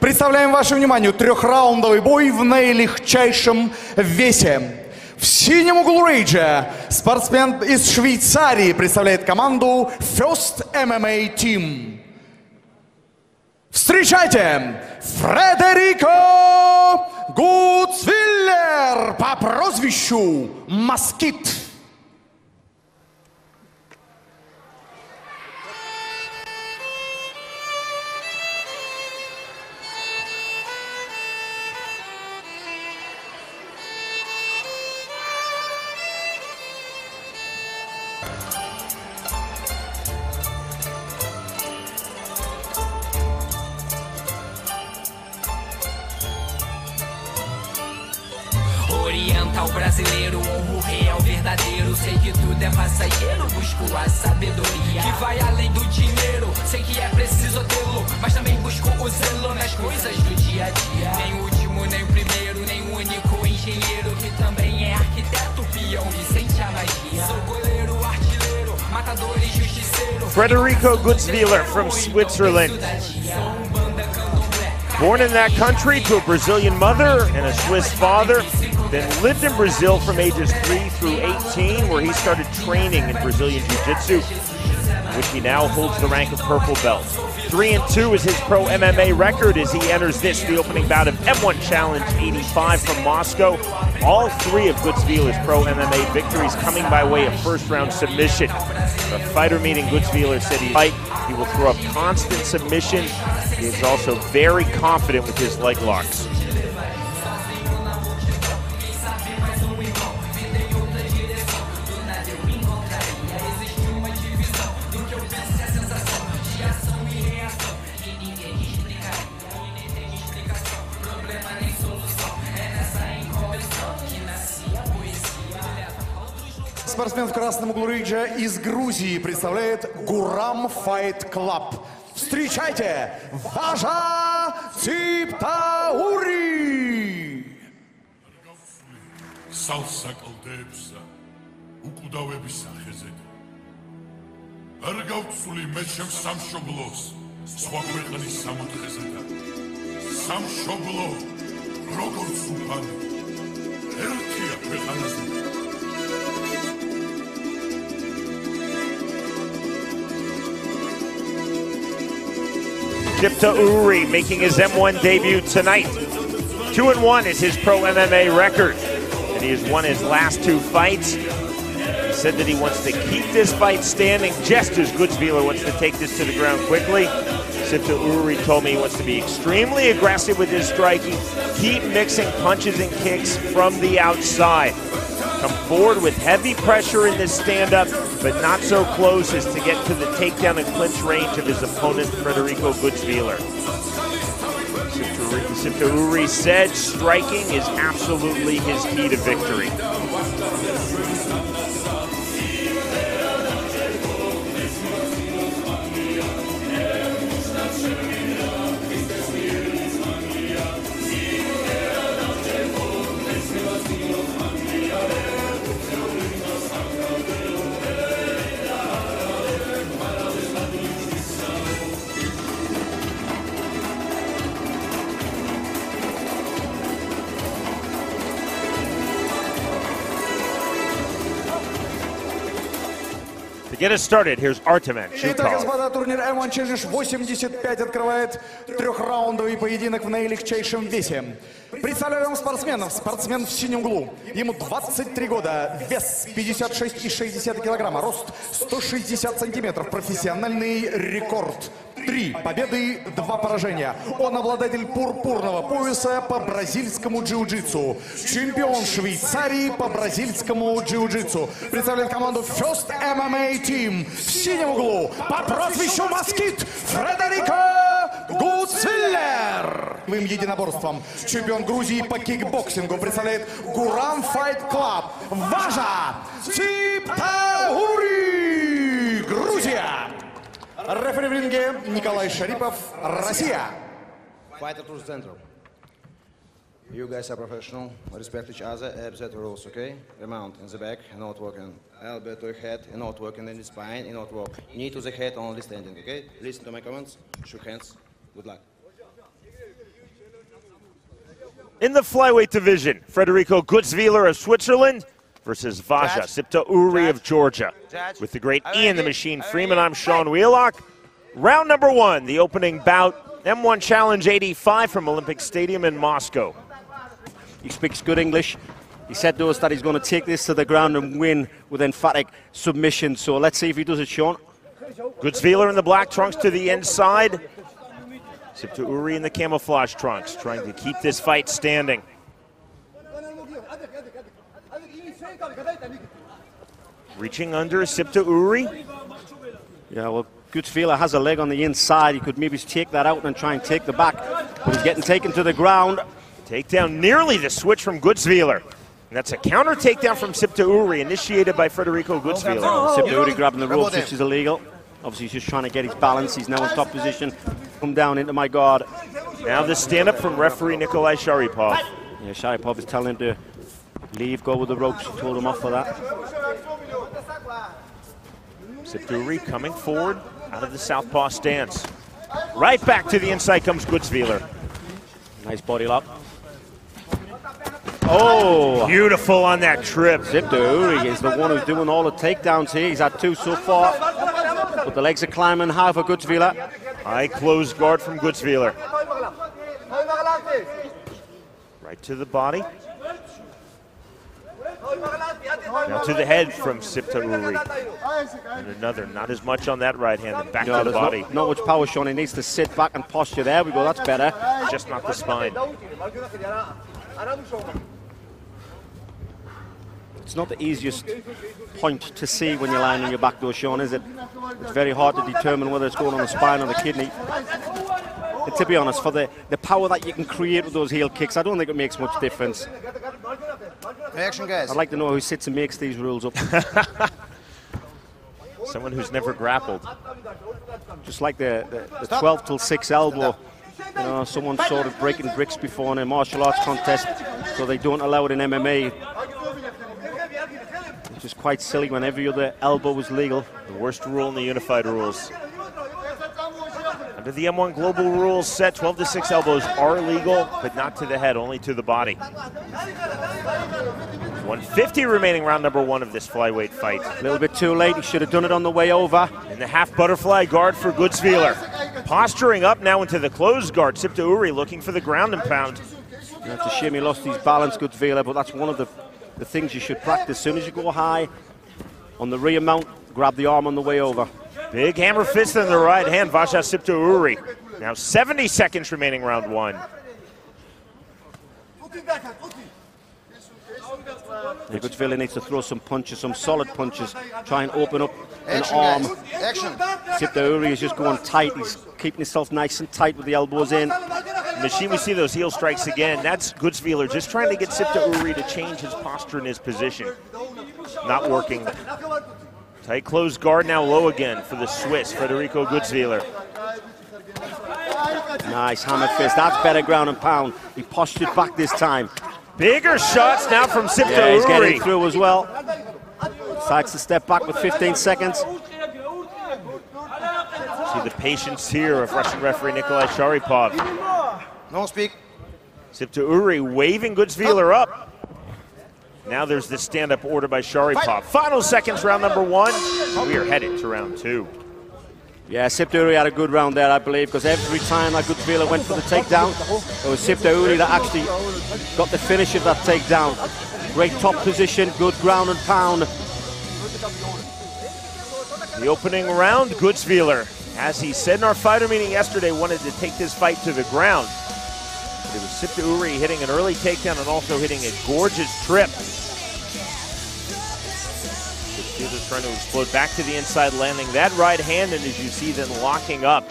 Представляем ваше внимание трехраундовый бой в наилегчайшем весе. В синем углу рейджа спортсмен из Швейцарии представляет команду First MMA Team. Встречайте, Фредерико Гуцвиллер по прозвищу Москит. Oriental brasileiro, honro real verdadeiro. Sei que tudo é passageiro, busco a sabedoria que vai além do dinheiro. Sei que é preciso tê-lo, mas também busco o zelo nas coisas do dia a dia. Nem o último, nem o primeiro, nem o único engenheiro que também é arquiteto, peão e sente a magia. Sou goleiro, artilheiro, matador e justiceiro. Frederico Gutzwiller from Switzerland. Born in that country to a Brazilian mother and a Swiss father, then lived in Brazil from ages 3 through 18, where he started training in Brazilian Jiu-Jitsu, which he now holds the rank of purple belt. 3-2 is his pro MMA record as he enters this, the opening bout of M-1 Challenge 85 from Moscow. All three of Gutzwiller's pro MMA victories coming by way of first-round submission. The fighter meeting Gutzwiller said he will throw up constant submission. He is also very confident with his leg locks. Спортсмен в красном углу рейджа из Грузии представляет Гурам Fight Club. Встречайте, Вазha Tsiptauri! Tsiptauri making his M1 debut tonight. 2-1 is his pro MMA record, and he has won his last two fights. He said that he wants to keep this fight standing, just as Gutzwiller wants to take this to the ground quickly. Tsiptauri told me he wants to be extremely aggressive with his striking, keep mixing punches and kicks from the outside. Come forward with heavy pressure in this stand-up, but not so close as to get to the takedown and clinch range of his opponent, Frederico Gutzwiller. Tsiptauri said striking is absolutely his key to victory. Get us started. Here's Artem. Итак, господа, турнир M1 Challenge 85 открывает трехраундовый поединок в наилегчайшем весе. Представляю вам спортсменов. Спортсмен в синем углу. Ему 23 года. Вес 56,6 килограмма. Рост 160 сантиметров. Профессиональный рекорд. 3 победы, 2 поражения. Он обладатель пурпурного пояса по бразильскому джиу-джитсу. Чемпион Швейцарии по бразильскому джиу-джитсу. Представляет команду First MMA Team. В синем углу по прозвищу Москит Фредерико Гуцвиллер. Единоборством чемпион Грузии по кикбоксингу представляет Гурам Fight Club Вазha Tsiptauri, Грузия. Рефери в ринге Николай Шарипов, Россия. Fighter to the center. You guys are professional. Respect each other. Absent rules, okay? Remount in the back, not working. Elbow to head, not working in the spine, not work. Knee to the head, only standing, okay? Listen to my comments. Shook hands. Good luck. In the flyweight division, Frederico Gutzwiller of Switzerland versus Vazha Tsiptauri of Georgia. With the great Ian "The Machine" Freeman, I'm Sean Wheelock. Round number one, the opening bout, M-1 Challenge 85 from Olympic Stadium in Moscow. He speaks good English. He said to us that he's going to take this to the ground and win with emphatic submission. So let's see if he does it, Sean. Gutzwiller in the black trunks to the inside. Tsiptauri in the camouflage trunks, trying to keep this fight standing. Reaching under Tsiptauri. Yeah, well, Gutzwiller has a leg on the inside. He could maybe take that out and try and take the back. But he's getting taken to the ground. Takedown, nearly the switch from Gutzwiller. And that's a counter takedown from Tsiptauri, initiated by Frederico Gutzwiller. Tsiptauri grabbing the ropes, which is illegal. Obviously, he's just trying to get his balance. He's now in top position. Come down into my guard. Now the stand-up from referee Nikolai Sharipov. Yeah, Sharipov is telling him to leave, go with the ropes. He told him off for that. Tsiptauri coming forward out of the southpaw stance. Right back to the inside comes Gutzwiller. Nice body lock. Oh, beautiful on that trip. Tsiptauri is the one who's doing all the takedowns here. He's had two so far, but the legs are climbing high for Gutzwiller. High closed guard from Gutzwiller. Right to the body. Now to the head from Tsiptauri. And another, not as much on that right hand, and back to the body. Not much power, Sean. He needs to sit back and posture. There we go, that's better. Just not the spine. It's not the easiest point to see when you're lying on your back though, Sean, is it? It's very hard to determine whether it's going on the spine or the kidney. And to be honest, for the power that you can create with those heel kicks, I don't think it makes much difference. Reaction, guys. I'd like to know who sits and makes these rules up. Someone who's never grappled. Just like the 12 till 6 elbow. You know, someone sort of breaking bricks before in a martial arts contest, so they don't allow it in MMA. Which is quite silly when every other elbow was legal. The worst rule in the unified rules. Under the M1 Global rules set, 12 to 6 elbows are legal, but not to the head, only to the body. 150 remaining round number one of this flyweight fight. A little bit too late, he should have done it on the way over. And the half butterfly guard for Gutzwiller. Posturing up now into the closed guard, Tsiptauri looking for the ground and pound. It's a shame he lost his balance, Gutzwiller, but that's one of the things you should practice. As soon as you go high on the rear mount, grab the arm on the way over. Big hammer fist in the right hand, Vazha Tsiptauri. Now 70 seconds remaining round one. Gutzwiller needs to throw some punches, some solid punches, try and open up an arm. Tsiptauri is just going tight. He's keeping himself nice and tight with the elbows in. Machine, we see those heel strikes again. That's Gutzwiller just trying to get Tsiptauri to change his posture and his position. Not working. Tight closed guard, now low again for the Swiss, Frederico Gutzwiller. Nice hammer fist. That's better ground and pound. He postured back this time. Bigger shots now from Tsiptauri. Yeah, he's getting through as well. Decides to step back with 15 seconds. See the patience here of Russian referee Nikolai Sharipov. No speak. Tsiptauri waving Gutzwiller up. Now there's the stand-up order by Sharipov. Final seconds, round number one. We are headed to round two. Yeah, Tsiptauri had a good round there, I believe, because every time that Gutzwiller went for the takedown, it was Tsiptauri that actually got the finish of that takedown. Great top position, good ground and pound. The opening round, Gutzwiller, as he said in our fighter meeting yesterday, wanted to take this fight to the ground. But it was Tsiptauri hitting an early takedown and also hitting a gorgeous trip. Gutzwiller trying to explode back to the inside, landing that right hand, and as you see, then locking up.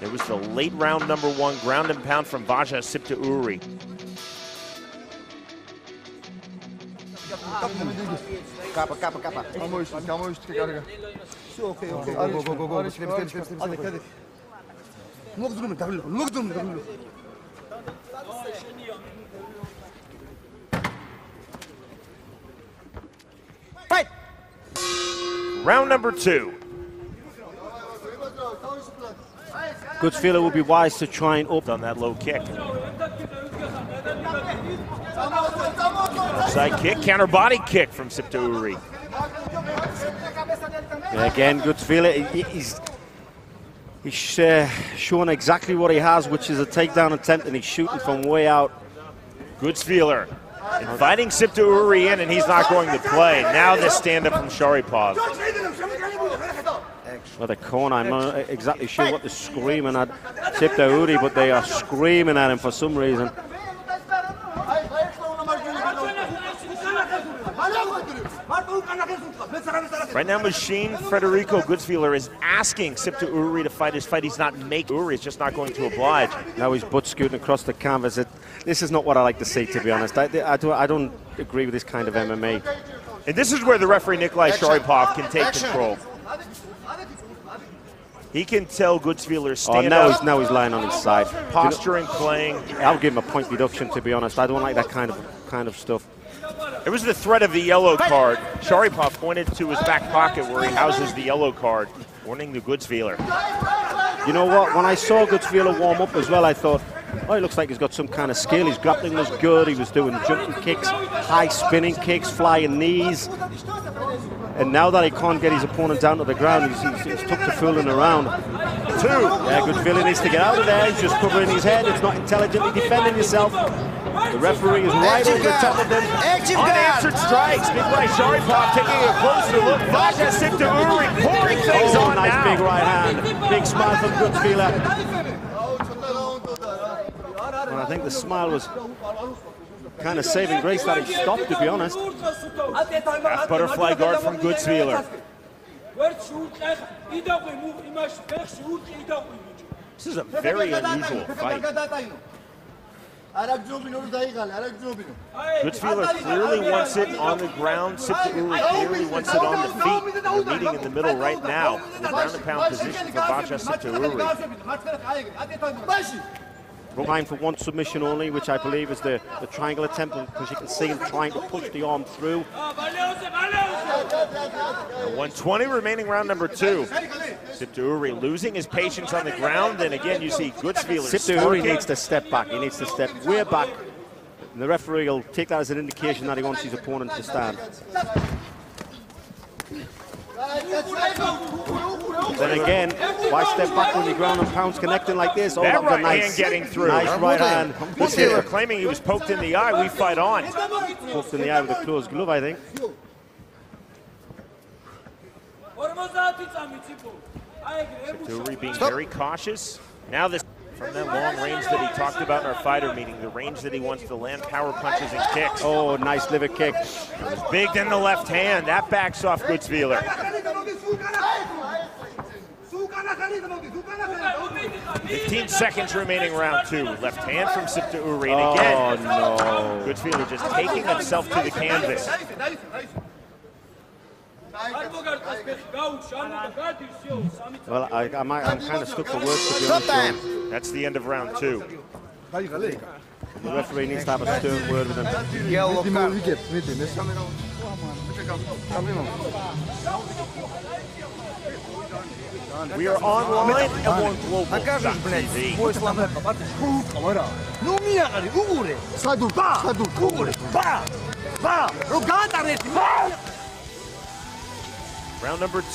There was the late round number one ground and pound from Vazha Tsiptauri. Fight! Round number two. Gutzwiller will be wise to try and open on that low kick. Side kick, counter body kick from Tsiptauri. Again, Gutzwiller, he's showing exactly what he has, which is a takedown attempt, and he's shooting from way out. Gutzwiller inviting Tsiptauri in, and he's not going to play. Now this stand-up from Sharipov. Well, the corner, I'm not exactly sure what they're screaming at Tsiptauri, but they are screaming at him for some reason. Right now, Machine Frederico Gutzwiller is asking Tsiptauri to fight his fight. He's not making. Uri is just not going to oblige. Now he's butt scooting across the canvas. This is not what I like to see, to be honest. I don't agree with this kind of MMA. And this is where the referee Nikolai Sharipov can take control. He can tell Gutzwiller stand up. Now he's lying on his side. Posturing, playing. I'll give him a point deduction, to be honest. I don't like that kind of stuff. It was the threat of the yellow card. Sharipov pointed to his back pocket where he houses the yellow card, warning the Gutzwiller. You know what? When I saw Gutzwiller warm up as well, I thought, oh, he looks like he's got some kind of skill. His grappling was good. He was doing jumping kicks, high spinning kicks, flying knees. And now that he can't get his opponent down to the ground, he's took to fooling around. Two. Yeah, Gutzwiller needs to get out of there. He's just covering his head. It's not intelligently defending yourself. The referee is right over the top of them. Unanswered strikes. Nikolai Sharipov taking a closer look. Vazha Tsiptauri pouring things on now. Nice big right hand. Big smile from Gutzwiller. Well, I think the smile was kind of saving grace that he stopped, to be honest. Half butterfly guard from Gutzwiller. This is a very unusual fight. Gutzwiller clearly wants it on the ground. Tsiptauri clearly wants it on the feet. They're meeting in the middle right now. In the ground-and-pound position for Vazha Tsiptauri. Relying for one submission only, which I believe is the triangle attempt, because you can see him trying to push the arm through. 120 remaining, round number 2. Tsiptauri losing his patience on the ground, and again you see Gutzwiller. Tsiptauri needs to step back. He needs to step way back. And the referee will take that as an indication that he wants his opponent to stand. Then again, why step back when the ground and pound's connecting like this? Oh, that right hand getting through. Nice right hand. Gutzwiller claiming he was poked in the eye. We fight on. Poked in the eye with a closed glove, I think. Tsiptauri being very cautious. Now this from that long range that he talked about in our fighter meeting, the range that he wants to land power punches and kicks. Oh, nice liver kick. It was big than the left hand. That backs off Gutzwiller. Fifteen seconds remaining, round 2. Left hand from Tsiptauri, and again, oh, no. Gutzwiller just taking himself to the canvas. Well, I'm kind of stuck for words, to be honest. That's the end of round 2. The referee needs to have a stern word with him. We are online at M-1 Global. Round number 2.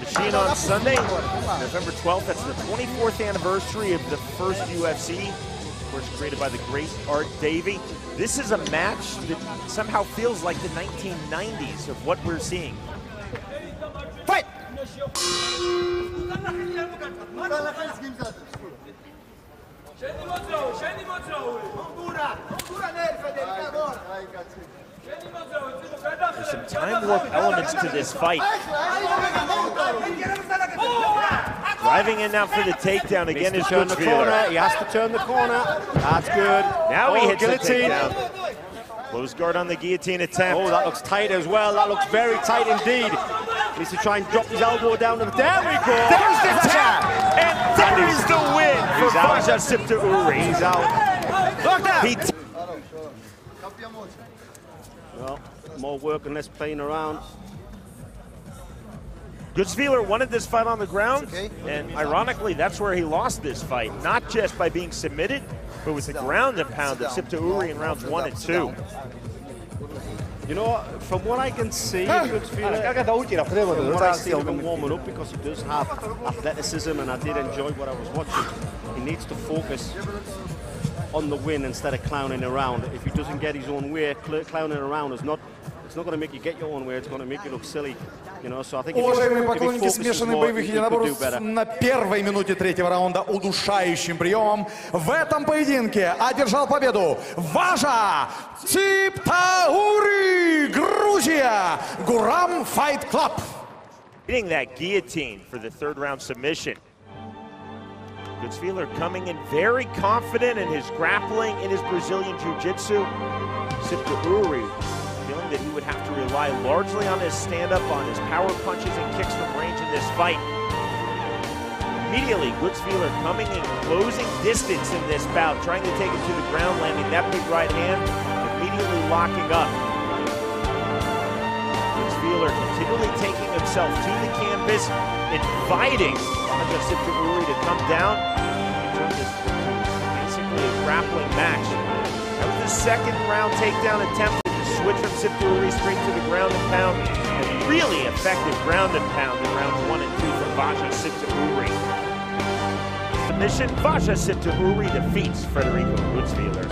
Machine on Sunday, November 12th. That's the 24th anniversary of the first UFC. Of course, created by the great Art Davie. This is a match that somehow feels like the 1990s of what we're seeing. Fight! There's some time warp elements to this fight. Driving in now for the takedown again is Sean Wheelock. He has to turn the corner. That's good. Now he hits guillotine. The takedown. Close guard on the guillotine attempt. Oh, that looks tight as well. That looks very tight indeed. He needs to try and drop his elbow down. There we go. There's the tap. And that is the win for Vazha Tsiptauri. He's out. Look out. Well, more work and less playing around. Gutzwiller wanted this fight on the ground, and ironically, that's where he lost this fight, not just by being submitted, but with the ground and pound of Tsiptauri in rounds 1 and 2. You know, from what I can see, Gutzwiller been warming up because he does have athleticism, and I did enjoy what I was watching. He needs to focus on the win instead of clowning around. If he doesn't get his own way, clowning around is not. It's not going to make you get your own way. It's going to make you look silly, you know. So I think if he focuses more, he could do better. На первой минуте третьего раунда удушающим приемом в этом поединке одержал победу Vazha Tsiptauri, Грузия, Guram Fight Club. Hitting that guillotine for the third round submission. Gutzwiller coming in very confident in his grappling, in his Brazilian jiu-jitsu. Tsiptauri feeling that he would have to rely largely on his stand-up, on his power punches and kicks from range in this fight. Immediately, Gutzwiller coming in, closing distance in this bout, trying to take it to the ground, landing that big right hand, immediately locking up. Gutzwiller continually taking himself to the canvas, inviting Tsiptauri to come down. He turned this basically a grappling match. That was the second round takedown attempt. To switch from Tsiptauri straight to the ground and pound. A really effective ground and pound in rounds 1 and 2 for Vazha Tsiptauri. Submission, Vazha Tsiptauri defeats Frederico Gutzwiller.